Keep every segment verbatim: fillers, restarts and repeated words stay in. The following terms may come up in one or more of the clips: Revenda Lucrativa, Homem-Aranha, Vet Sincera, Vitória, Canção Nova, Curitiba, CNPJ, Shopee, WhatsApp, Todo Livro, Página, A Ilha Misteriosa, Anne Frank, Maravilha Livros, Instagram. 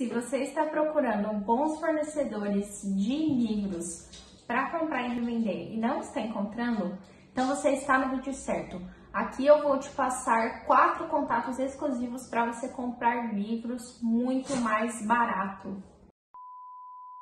Se você está procurando bons fornecedores de livros para comprar e revender e não está encontrando, então você está no vídeo certo. Aqui eu vou te passar quatro contatos exclusivos para você comprar livros muito mais barato.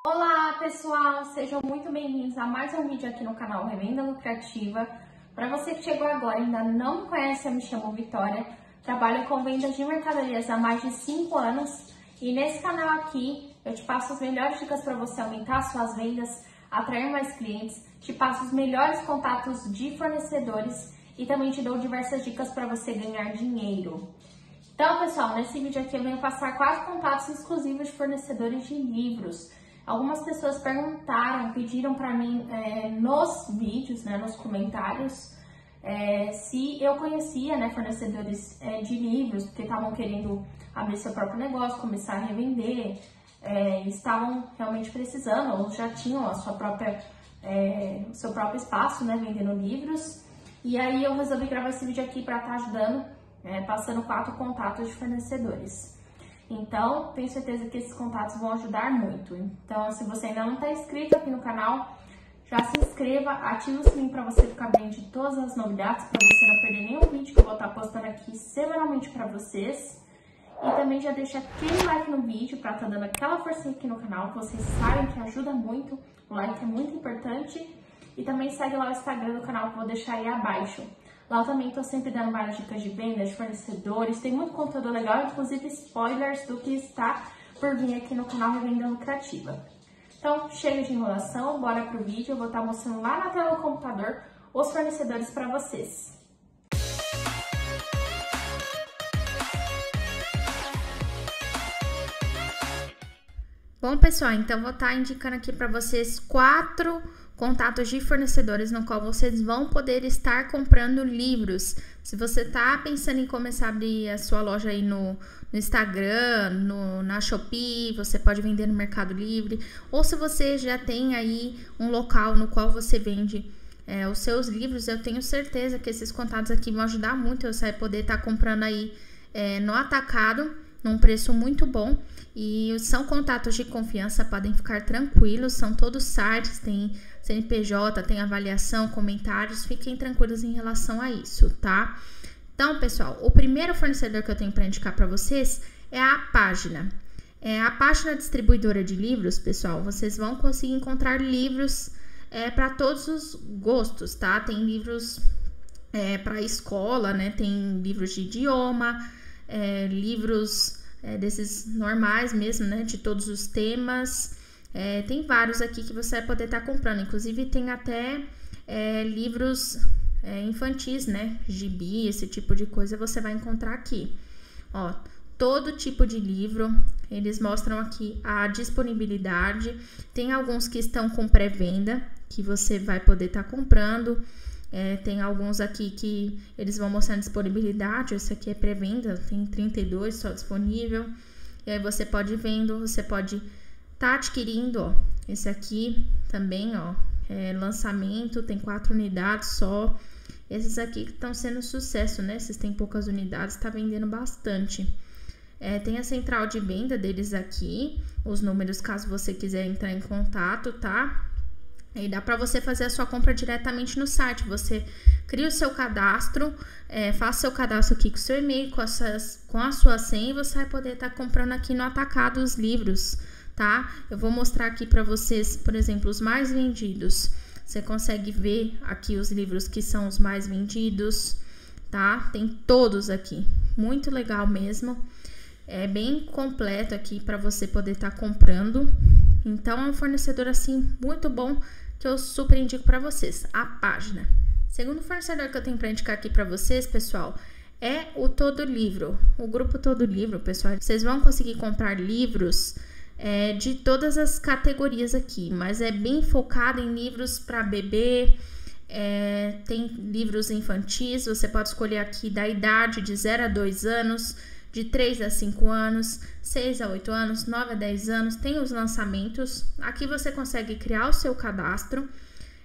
Olá pessoal, sejam muito bem-vindos a mais um vídeo aqui no canal Revenda Lucrativa. Para você que chegou agora e ainda não me conhece, eu me chamo Vitória, trabalho com vendas de mercadorias há mais de cinco anos. E nesse canal aqui, eu te passo as melhores dicas para você aumentar suas vendas, atrair mais clientes, te passo os melhores contatos de fornecedores e também te dou diversas dicas para você ganhar dinheiro. Então, pessoal, nesse vídeo aqui eu venho passar quatro contatos exclusivos de fornecedores de livros. Algumas pessoas perguntaram, pediram para mim é, nos vídeos, né, nos comentários, É, se eu conhecia, né, fornecedores é, de livros, porque estavam querendo abrir seu próprio negócio, começar a revender, é, estavam realmente precisando ou já tinham a sua própria, é, o seu próprio espaço, né, vendendo livros. E aí eu resolvi gravar esse vídeo aqui para estar tá ajudando, é, passando quatro contatos de fornecedores. Então, tenho certeza que esses contatos vão ajudar muito. Então, se você ainda não está inscrito aqui no canal, já se inscreva, ative o sininho para você ficar bem de todas as novidades, para você não perder nenhum vídeo que eu vou estar postando aqui semanalmente para vocês. E também já deixa aquele like no vídeo para estar dando aquela forcinha aqui no canal, que vocês sabem que ajuda muito, o like é muito importante. E também segue lá o Instagram do canal que eu vou deixar aí abaixo. Lá eu também estou sempre dando várias dicas de vendas, de fornecedores, tem muito conteúdo legal, inclusive spoilers do que está por vir aqui no canal Revenda Lucrativa. Então, chega de enrolação, bora pro vídeo, eu vou estar mostrando lá na tela do computador os fornecedores para vocês. Bom, pessoal, então vou estar indicando aqui para vocês quatro contatos de fornecedores no qual vocês vão poder estar comprando livros. Se você tá pensando em começar a abrir a sua loja aí no, no Instagram, no, na Shopee, você pode vender no Mercado Livre, ou se você já tem aí um local no qual você vende é, os seus livros, eu tenho certeza que esses contatos aqui vão ajudar muito você a poder estar tá comprando aí é, no atacado, num preço muito bom, e são contatos de confiança, podem ficar tranquilos, são todos sites, tem C N P J, tem avaliação, comentários, fiquem tranquilos em relação a isso, tá? Então, pessoal, o primeiro fornecedor que eu tenho para indicar para vocês é a Página. É a Página distribuidora de livros, pessoal, vocês vão conseguir encontrar livros é, para todos os gostos, tá? Tem livros é, para escola, né? Tem livros de idioma, É, livros é, desses normais mesmo, né, de todos os temas, é, tem vários aqui que você vai poder estar tá comprando, inclusive tem até é, livros é, infantis, né, gibi, esse tipo de coisa você vai encontrar aqui, ó, todo tipo de livro, eles mostram aqui a disponibilidade, tem alguns que estão com pré-venda, que você vai poder estar tá comprando. É, tem alguns aqui que eles vão mostrar a disponibilidade, esse aqui é pré-venda, tem trinta e dois só disponível. E aí você pode ir vendo, você pode tá adquirindo, ó. Esse aqui também, ó, é lançamento, tem quatro unidades só. Esses aqui que estão sendo sucesso, né? Esses tem poucas unidades, tá vendendo bastante. É, tem a central de venda deles aqui, os números caso você quiser entrar em contato, tá? Aí dá para você fazer a sua compra diretamente no site, você cria o seu cadastro, é, faça seu cadastro aqui com o seu e-mail, com, essas, com a sua senha, e você vai poder estar tá comprando aqui no atacado os livros, tá? Eu vou mostrar aqui para vocês, por exemplo, os mais vendidos. Você consegue ver aqui os livros que são os mais vendidos, tá? Tem todos aqui, muito legal mesmo. É bem completo aqui para você poder estar tá comprando. Então, é um fornecedor, assim, muito bom, que eu super indico para vocês, a Página. Segundo fornecedor que eu tenho para indicar aqui para vocês, pessoal, é o Todo Livro. O grupo Todo Livro, pessoal, vocês vão conseguir comprar livros é, de todas as categorias aqui, mas é bem focado em livros para bebê, é, tem livros infantis, você pode escolher aqui da idade de zero a dois anos, de três a cinco anos, seis a oito anos, nove a dez anos, tem os lançamentos. Aqui você consegue criar o seu cadastro,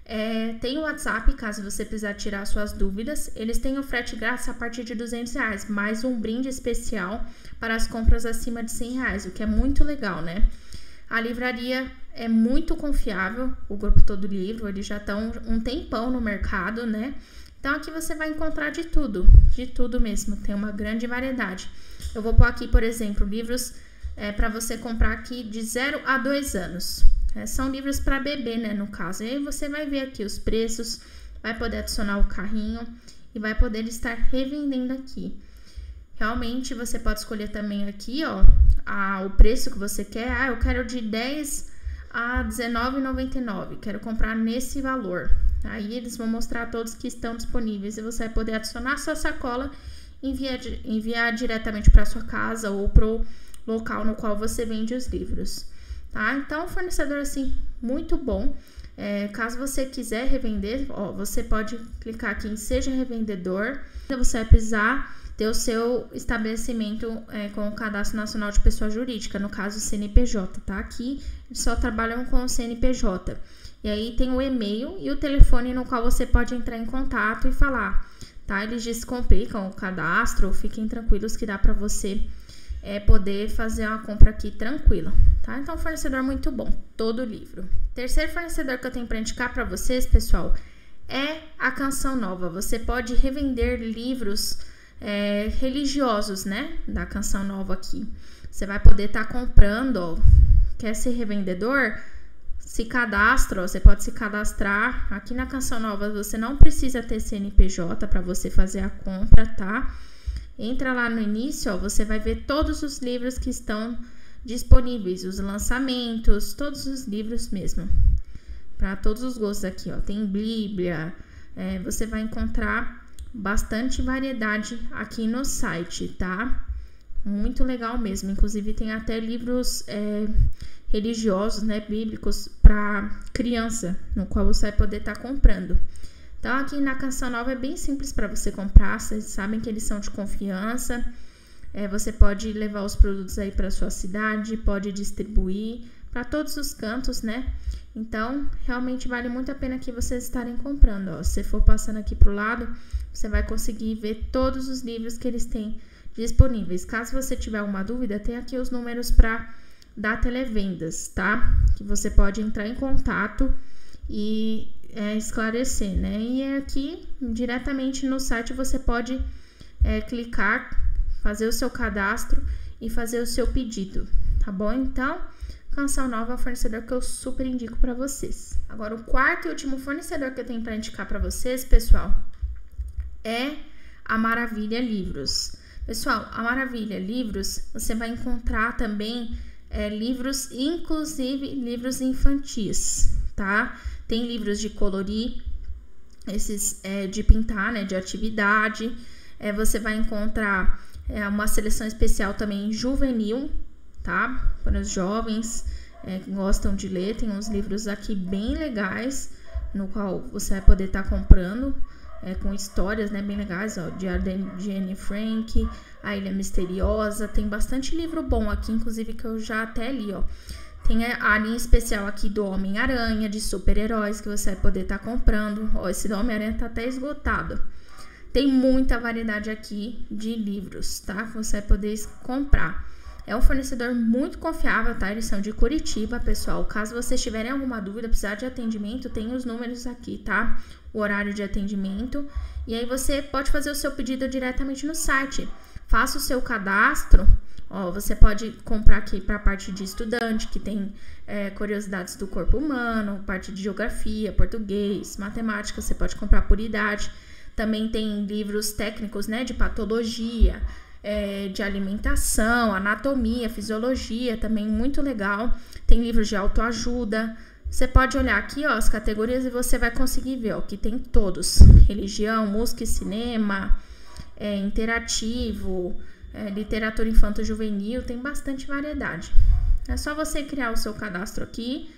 É, tem o WhatsApp, caso você precisar tirar suas dúvidas. Eles têm o frete grátis a partir de duzentos reais, mais um brinde especial para as compras acima de cem reais, o que é muito legal, né? A livraria é muito confiável, o grupo Todo Livro, eles já estão um tempão no mercado, né? Então aqui você vai encontrar de tudo, de tudo mesmo, tem uma grande variedade. Eu vou pôr aqui, por exemplo, livros é, para você comprar aqui de zero a dois anos. É, são livros para bebê, né, no caso. E aí você vai ver aqui os preços, vai poder adicionar o carrinho e vai poder estar revendendo aqui. Realmente, você pode escolher também aqui, ó, a, o preço que você quer. Ah, eu quero de dez a dezenove reais e noventa e nove centavos, quero comprar nesse valor. Aí eles vão mostrar todos que estão disponíveis e você vai poder adicionar a sua sacola, enviar, enviar diretamente para sua casa ou para o local no qual você vende os livros. Tá? Então, um fornecedor assim muito bom. É, caso você quiser revender, ó, você pode clicar aqui em Seja Revendedor. Você vai precisar ter o seu estabelecimento é, com o Cadastro Nacional de Pessoa Jurídica, no caso o C N P J, tá? Aqui eles só trabalham com o C N P J. E aí tem o e-mail e o telefone no qual você pode entrar em contato e falar, tá? Eles descomplicam o cadastro, fiquem tranquilos que dá para você é poder fazer uma compra aqui tranquila, tá? Então, fornecedor muito bom, Todo Livro. Terceiro fornecedor que eu tenho para indicar para vocês, pessoal, é a Canção Nova. Você pode revender livros é, religiosos, né? Da Canção Nova aqui. Você vai poder estar tá comprando, ó. Quer ser revendedor? Se cadastra, ó. Você pode se cadastrar. Aqui na Canção Nova, você não precisa ter C N P J para você fazer a compra, tá? Entra lá no início, ó, você vai ver todos os livros que estão disponíveis, os lançamentos, todos os livros mesmo, para todos os gostos aqui, ó, tem Bíblia, é, você vai encontrar bastante variedade aqui no site, tá? Muito legal mesmo, inclusive tem até livros é, religiosos, né, bíblicos para criança, no qual você vai poder estar tá comprando. Então, aqui na Canção Nova é bem simples para você comprar, vocês sabem que eles são de confiança. É, você pode levar os produtos aí para sua cidade, pode distribuir para todos os cantos, né? Então, realmente vale muito a pena que vocês estarem comprando, ó. Se você for passando aqui para o lado, você vai conseguir ver todos os livros que eles têm disponíveis. Caso você tiver alguma dúvida, tem aqui os números para dar televendas, tá? Que você pode entrar em contato e... É, esclarecer, né? E aqui diretamente no site você pode é, clicar, fazer o seu cadastro e fazer o seu pedido, tá bom? Então, Canção Nova é um fornecedor que eu super indico para vocês. Agora, o quarto e último fornecedor que eu tenho para indicar para vocês, pessoal, é a Maravilha Livros. Pessoal, a Maravilha Livros você vai encontrar também é, livros, inclusive livros infantis, tá? Tem livros de colorir, esses é, de pintar, né, de atividade. É, você vai encontrar é, uma seleção especial também juvenil, tá? Para os jovens é, que gostam de ler. Tem uns livros aqui bem legais, no qual você vai poder estar tá comprando, é, com histórias, né, bem legais, ó, de Anne Frank, A Ilha Misteriosa. Tem bastante livro bom aqui, inclusive, que eu já até li, ó. Tem a linha especial aqui do Homem-Aranha, de super-heróis, que você vai poder estar tá comprando. Ó, esse do Homem-Aranha tá até esgotado. Tem muita variedade aqui de livros, tá? Que você vai poder comprar. É um fornecedor muito confiável, tá? Eles são de Curitiba, pessoal. Caso vocês tiverem alguma dúvida, precisar de atendimento, tem os números aqui, tá? O horário de atendimento. E aí você pode fazer o seu pedido diretamente no site. Faça o seu cadastro. Ó, você pode comprar aqui para a parte de estudante, que tem é, curiosidades do corpo humano, parte de geografia, português, matemática, você pode comprar por idade. Também tem livros técnicos, né, de patologia, é, de alimentação, anatomia, fisiologia, também muito legal. Tem livros de autoajuda. Você pode olhar aqui, ó, as categorias e você vai conseguir ver, ó, que tem todos. Religião, música e cinema, é, interativo... É, literatura infanto-juvenil, tem bastante variedade. É só você criar o seu cadastro aqui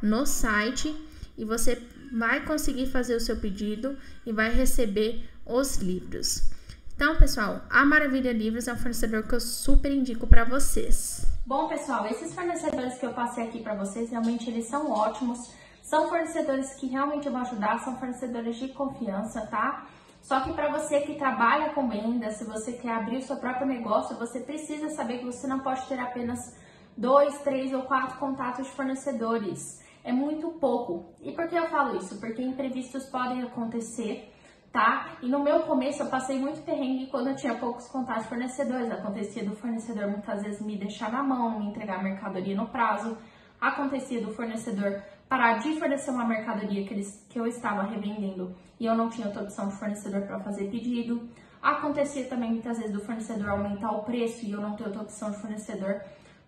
no site e você vai conseguir fazer o seu pedido e vai receber os livros. Então, pessoal, a Maravilha Livros é um fornecedor que eu super indico para vocês. Bom, pessoal, esses fornecedores que eu passei aqui para vocês, realmente eles são ótimos. São fornecedores que realmente vão ajudar, são fornecedores de confiança, tá? Só que para você que trabalha com venda, se você quer abrir o seu próprio negócio, você precisa saber que você não pode ter apenas dois, três ou quatro contatos de fornecedores. É muito pouco. E por que eu falo isso? Porque imprevistos podem acontecer, tá? E no meu começo eu passei muito perrengue quando eu tinha poucos contatos de fornecedores. Acontecia do fornecedor muitas vezes me deixar na mão, me entregar a mercadoria no prazo. Acontecia do fornecedor parar de fornecer uma mercadoria que, eles, que eu estava revendendo e eu não tinha outra opção de fornecedor para fazer pedido. Acontecia também muitas vezes do fornecedor aumentar o preço e eu não ter outra opção de fornecedor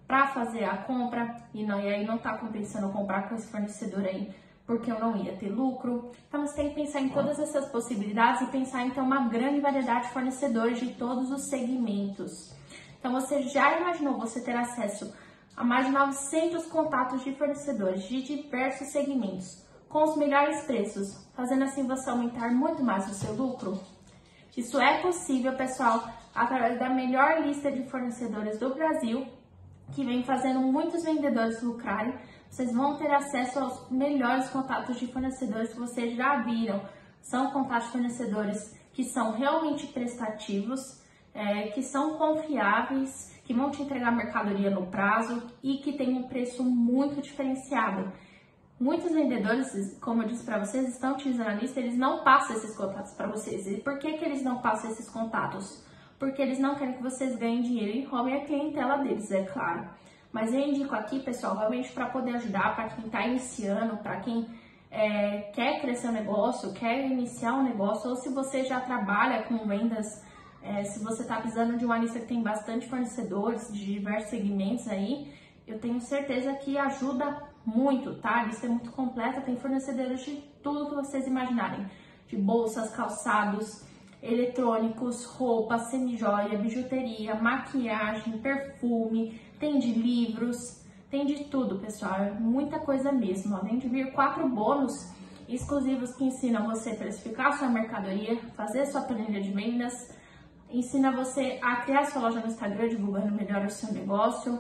para fazer a compra e, não, e aí não tá compensando comprar com esse fornecedor aí porque eu não ia ter lucro. Então você tem que pensar em todas essas possibilidades e pensar em ter uma grande variedade de fornecedores de todos os segmentos. Então você já imaginou você ter acesso a mais de novecentos contatos de fornecedores de diversos segmentos, com os melhores preços, fazendo assim você aumentar muito mais o seu lucro? Isso é possível, pessoal, através da melhor lista de fornecedores do Brasil, que vem fazendo muitos vendedores lucrarem. Vocês vão ter acesso aos melhores contatos de fornecedores que vocês já viram. São contatos de fornecedores que são realmente prestativos, é, que são confiáveis, que vão te entregar mercadoria no prazo e que tem um preço muito diferenciado. Muitos vendedores, como eu disse para vocês, estão utilizando a lista, eles não passam esses contatos para vocês. E por que que eles não passam esses contatos? Porque eles não querem que vocês ganhem dinheiro e roubem a clientela deles, é claro. Mas eu indico aqui, pessoal, realmente para poder ajudar, para quem está iniciando, para quem é, quer crescer o negócio, quer iniciar um negócio, ou se você já trabalha com vendas, É, se você está precisando de uma lista que tem bastante fornecedores de diversos segmentos aí, eu tenho certeza que ajuda muito, tá? A lista é muito completa, tem fornecedores de tudo que vocês imaginarem. De bolsas, calçados, eletrônicos, roupa, semijoia, bijuteria, maquiagem, perfume, tem de livros, tem de tudo, pessoal. É muita coisa mesmo. Além de vir quatro bônus exclusivos que ensinam você a precificar sua mercadoria, fazer sua planilha de vendas, ensina você a criar sua loja no Instagram, divulgando melhor o seu negócio.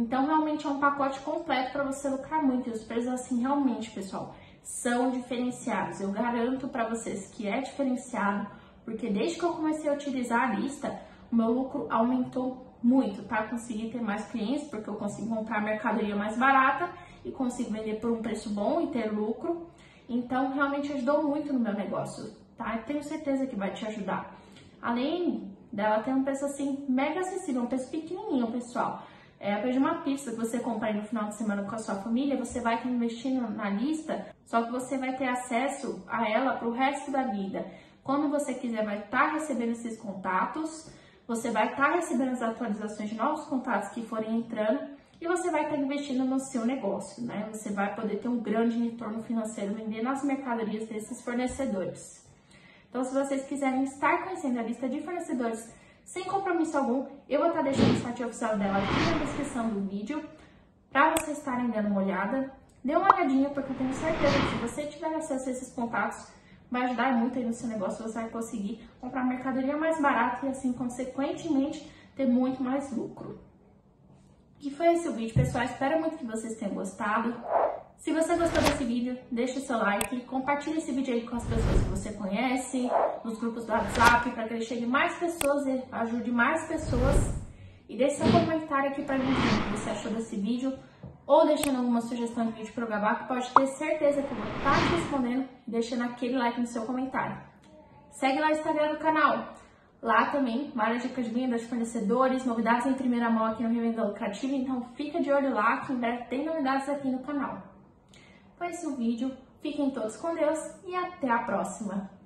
Então, realmente é um pacote completo para você lucrar muito. E os preços, assim, realmente, pessoal, são diferenciados. Eu garanto para vocês que é diferenciado, porque desde que eu comecei a utilizar a lista, o meu lucro aumentou muito, tá? Consegui ter mais clientes, porque eu consigo comprar mercadoria mais barata e consigo vender por um preço bom e ter lucro. Então, realmente ajudou muito no meu negócio, tá? Eu tenho certeza que vai te ajudar. Além dela ter um preço assim mega acessível, um preço pequenininho, pessoal. É, ao invés de uma pizza que você comprar aí no final de semana com a sua família, você vai estar investindo na lista, só que você vai ter acesso a ela para o resto da vida. Quando você quiser, vai estar recebendo esses contatos, você vai estar recebendo as atualizações de novos contatos que forem entrando e você vai estar investindo no seu negócio, né? Você vai poder ter um grande retorno financeiro vendendo as mercadorias desses fornecedores. Então, se vocês quiserem estar conhecendo a lista de fornecedores sem compromisso algum, eu vou estar deixando o site oficial dela aqui na descrição do vídeo, para vocês estarem dando uma olhada. Dê uma olhadinha, porque eu tenho certeza que se você tiver acesso a esses contatos, vai ajudar muito aí no seu negócio, você vai conseguir comprar mercadoria mais barata e assim, consequentemente, ter muito mais lucro. E foi esse o vídeo, pessoal. Espero muito que vocês tenham gostado. Se você gostou desse vídeo, deixa o seu like, compartilha esse vídeo aí com as pessoas que você conhece, nos grupos do WhatsApp, para que ele chegue mais pessoas e ajude mais pessoas. E deixe seu comentário aqui para mim o que você achou desse vídeo, ou deixando alguma sugestão de vídeo para eu gravar, que pode ter certeza que eu vou estar te respondendo, deixando aquele like no seu comentário. Segue lá o Instagram do canal. Lá também, várias dicas de vendas, fornecedores, novidades em primeira mão aqui no Revenda Lucrativa, então fica de olho lá, que em breve tem novidades aqui no canal. Foi esse o vídeo, fiquem todos com Deus e até a próxima!